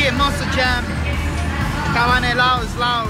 Kid Monster Jam. Cabanelao is loud.